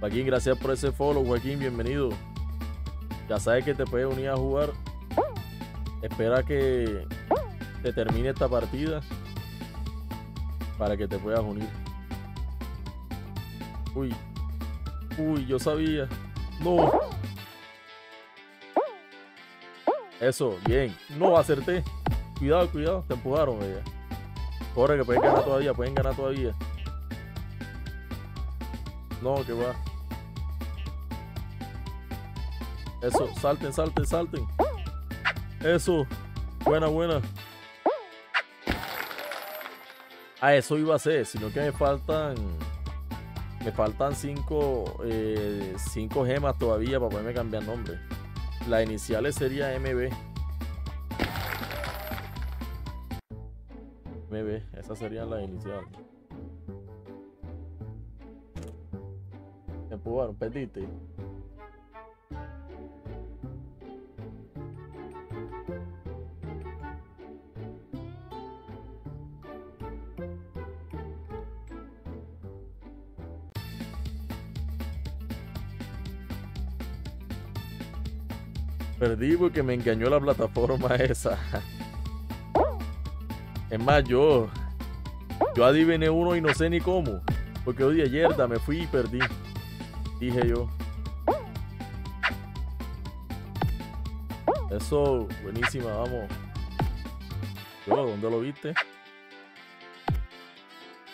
Joaquín, gracias por ese follow, Joaquín, bienvenido. Ya sabes que te puedes unir a jugar. Espera que te termine esta partida para que te puedas unir. Uy. Uy, yo sabía. No. Eso, bien. No, acerté. Cuidado, cuidado. Te empujaron, bella. Corre, que pueden ganar todavía, pueden ganar todavía. No, que va. Eso, salten, salten, salten. Eso. Buena, buena. Ah, eso iba a ser, sino que me faltan... Me faltan 5 gemas todavía para poderme cambiar nombre. Las iniciales sería MB. MB, esas serían las iniciales. Me empujaron, perdiste. Perdí porque me engañó la plataforma esa. Es más, yo adiviné uno y no sé ni cómo. Porque hoy de ayer me fui y perdí. Dije yo. Eso, buenísima, vamos. Yo, ¿dónde lo viste?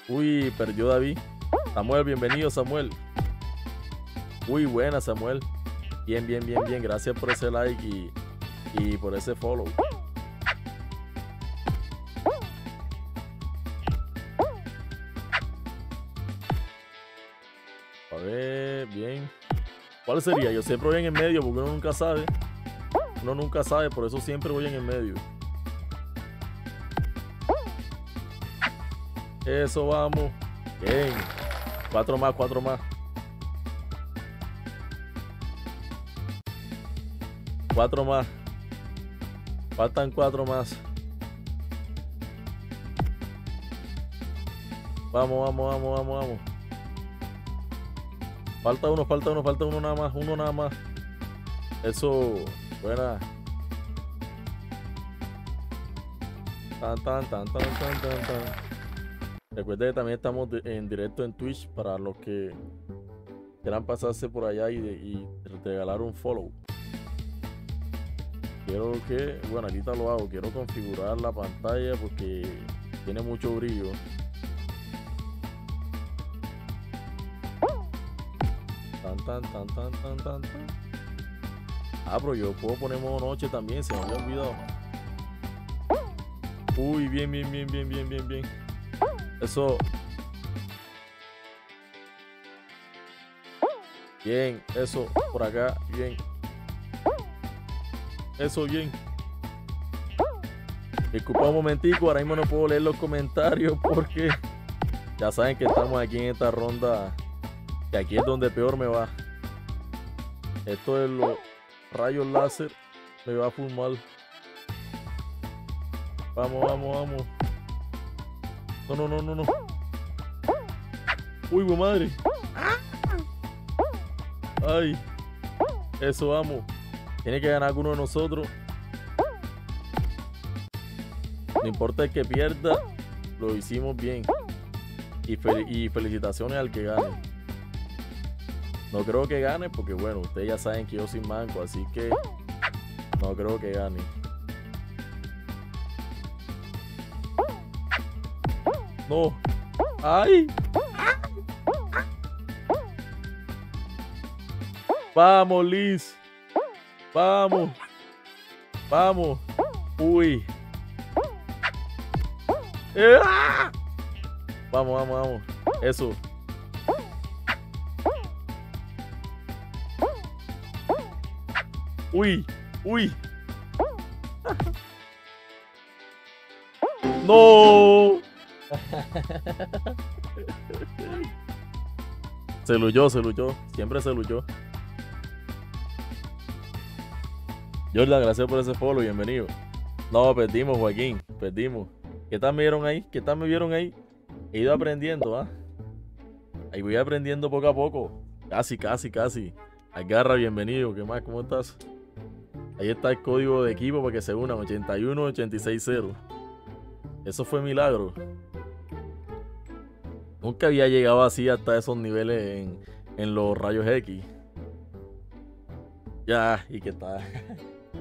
Uy, perdió David. Samuel, bienvenido, Samuel. Uy, buena, Samuel. Bien, bien, bien, bien. Gracias por ese like y por ese follow. A ver, bien. ¿Cuál sería? Yo siempre voy en el medio porque uno nunca sabe. Uno nunca sabe, por eso siempre voy en el medio. Eso, vamos. Bien. 4 más, 4 más. 4 más. Faltan 4 más. Vamos, vamos, vamos, vamos, vamos. Falta uno, falta uno, falta uno nada más, uno nada más. Eso, buena. Tan, tan, tan, tan, tan, tan, tan. Recuerda que también estamos en directo en Twitch para los que quieran pasarse por allá y regalar un follow. Quiero que, bueno, ahorita lo hago, quiero configurar la pantalla porque tiene mucho brillo. Tan, tan, tan, tan, tan, tan, tan. Ah, pero yo puedo poner modo noche también, se me había olvidado. Uy, bien, bien, bien, bien, bien, bien, bien. Eso. Bien, eso, por acá, bien. Eso, bien. Disculpa un momentico, ahora mismo no puedo leer los comentarios porque ya saben que estamos aquí en esta ronda, que aquí es donde peor me va. Esto de los rayos láser me va a full mal. Vamos, vamos, vamos. No, no, no, no, no. Uy, bu madre. Ay. Eso, vamos. Tiene que ganar alguno de nosotros. No importa el que pierda, lo hicimos bien. Y felicitaciones al que gane. No creo que gane porque, bueno, ustedes ya saben que yo soy manco, así que no creo que gane. No. ¡Ay! ¡Vamos, Liz! Vamos, vamos, uy, ¡ah! Vamos, vamos, vamos, eso, uy, uy, no, se luchó, siempre se luchó. Jordan, gracias por ese follow, bienvenido. No, perdimos, Joaquín, perdimos. ¿Qué tal me vieron ahí? ¿Qué tal me vieron ahí? He ido aprendiendo, ¿ah? Ahí voy aprendiendo poco a poco. Casi, casi, casi. Algarra, bienvenido. ¿Qué más? ¿Cómo estás? Ahí está el código de equipo para que se unan. 81860. Eso fue milagro. Nunca había llegado así hasta esos niveles en los rayos X. Ya, y que está.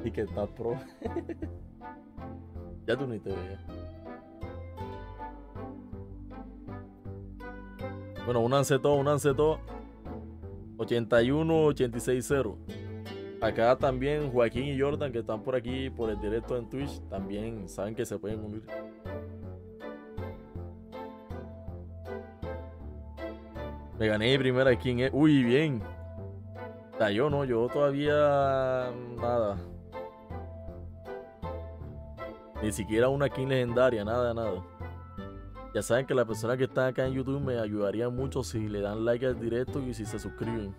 Y que está pro. Ya tú ni te ves. Bueno, únanse todos, únanse todos. 81860. Acá también Joaquín y Jordan, que están por aquí por el directo en Twitch, también saben que se pueden unir. Me gané mi primera skin, ¿eh? Uy, bien. O sea, yo no, yo todavía nada. Ni siquiera una skin legendaria, nada, nada. Ya saben que las personas que están acá en YouTube me ayudarían mucho si le dan like al directo y si se suscriben.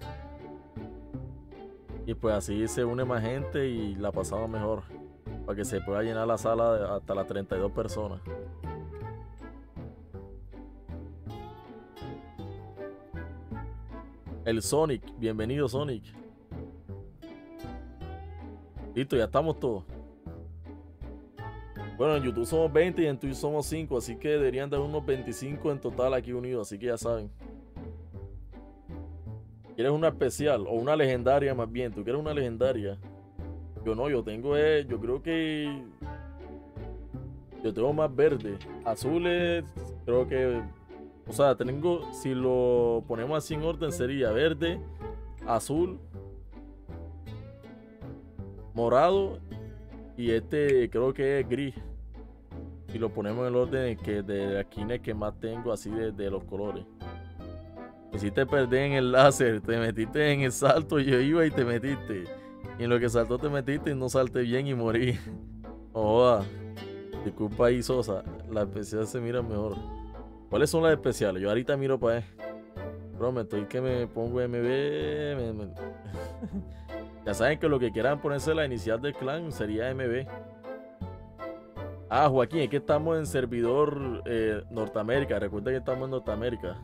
Y pues así se une más gente y la pasamos mejor. Para que se pueda llenar la sala de hasta las 32 personas. El Sonic, bienvenido Sonic. Listo, ya estamos todos. Bueno, en YouTube somos 20 y en Twitch somos 5. Así que deberían dar unos 25 en total aquí unidos. Así que ya saben. ¿Quieres una especial o una legendaria más bien? ¿Tú quieres una legendaria? Yo no, yo tengo, yo creo que... Yo tengo más verde. Azules, creo que... O sea, tengo, si lo ponemos así en orden, sería verde, azul, morado y este creo que es gris. Si lo ponemos en el orden que de la esquina que más tengo así de los colores. Me hiciste perder en el láser, te metiste en el salto, yo iba y te metiste. Y en lo que saltó te metiste y no salté bien y morí. Oh, disculpa ahí Sosa, las especiales se miran mejor. ¿Cuáles son las especiales? Yo ahorita miro para eso. Prometo, y que me pongo MB. Ya saben que lo que quieran ponerse la inicial del clan sería MB. Ah, Joaquín, es que estamos en servidor Norteamérica. Recuerda que estamos en Norteamérica.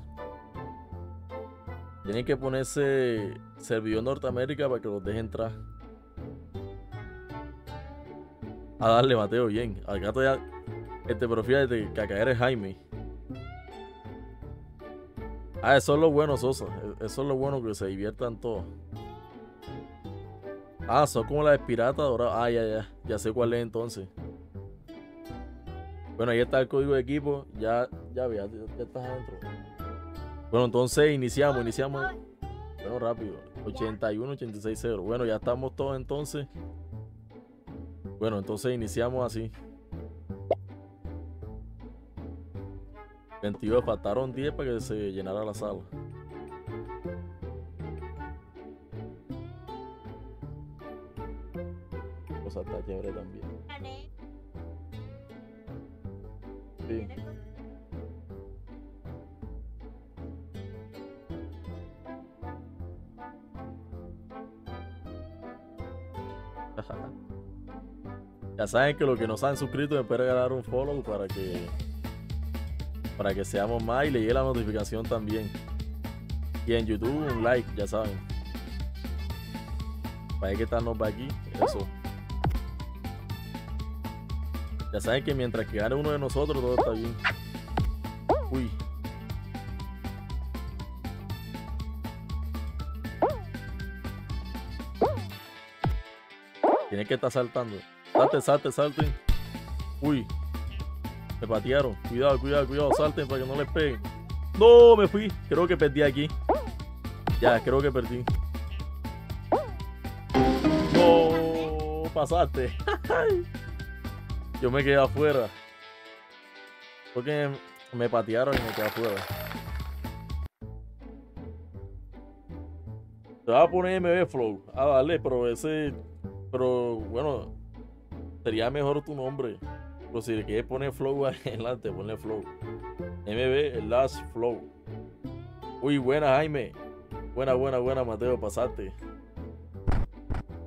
Tienen que ponerse servidor Norteamérica para que los dejen entrar. A darle, Mateo, bien. Al gato ya. Pero fíjate que acá eres Jaime. Ah, eso es lo bueno, Sosa. Eso es lo bueno, que se diviertan todos. Ah, son como las piratas doradas. Ah, ya, ya. Ya sé cuál es entonces. Bueno, ahí está el código de equipo. Ya, ya, ya, ya estás adentro. Bueno, entonces iniciamos. Bueno, rápido. 81860. Bueno, ya estamos todos entonces. Bueno, entonces iniciamos así. 22, faltaron 10 para que se llenara la sala. O sea, está chévere también. Sí. Ya saben que los que no se han suscrito me pueden regalar un follow para que seamos más y le llegue la notificación también. Y en YouTube un like, ya saben. Para que estarnos para aquí, eso. Ya saben que mientras que gane uno de nosotros, todo está bien. Uy. Tiene que estar saltando. Salte, salte, salte. Uy. Me patearon. Cuidado, cuidado, cuidado. Salten para que no les peguen. No, me fui. Creo que perdí aquí. Ya, creo que perdí. No, pasaste. Yo me quedé afuera. Porque me patearon y me quedé afuera. Te va a poner MB Flow. Ah, vale, pero ese... Pero, bueno... Sería mejor tu nombre. Pero si le quieres poner flow adelante, ponle flow. MB, el last flow. Uy, buena Jaime. Buena, buena, buena Mateo, pasaste.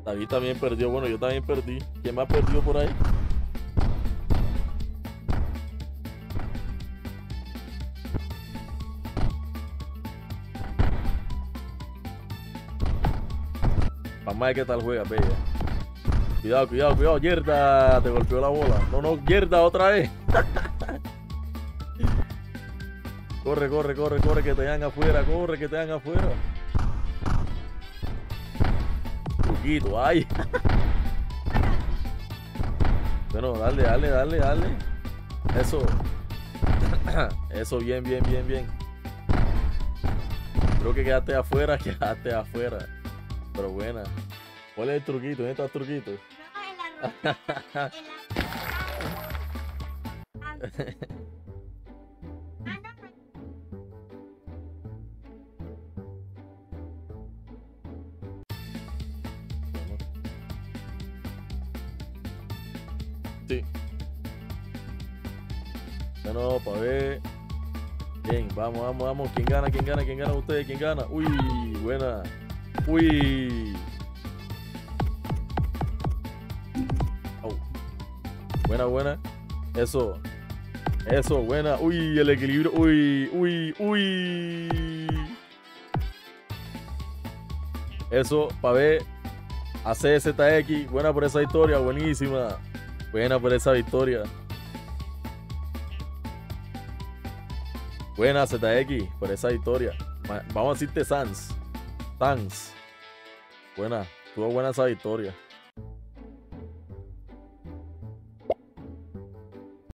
David también perdió. Bueno, yo también perdí. ¿Quién más perdió por ahí? Vamos a ver qué tal juega, bella. Cuidado, cuidado, cuidado. Yerda, te golpeó la bola. No, no, Yerda, otra vez. Corre, corre, corre, corre, que te dan afuera. Corre, que te dan afuera. Truquito, ay. Bueno, dale, dale, dale, dale. Eso. Eso, bien, bien, bien, bien. Creo que quedaste afuera, quedaste afuera. Pero buena. ¿Cuál es el truquito? ¿Dónde está el truquito? No, en la rueda. Sí. Bueno, para ver. Bien, vamos, vamos, vamos. ¿Quién gana? ¿Quién gana? ¿Quién gana? ¿Ustedes? ¿Quién gana? Uy, buena. Uy. Oh. Buena, buena. Eso. Eso, buena. Uy, el equilibrio. Uy, uy, uy. Eso, para ver. ACZX. Buena por esa victoria. Buenísima. Buena por esa victoria. Buena ZX por esa victoria. Vamos a decirte Sans. Sans. Buena. Tuvo buena esa victoria.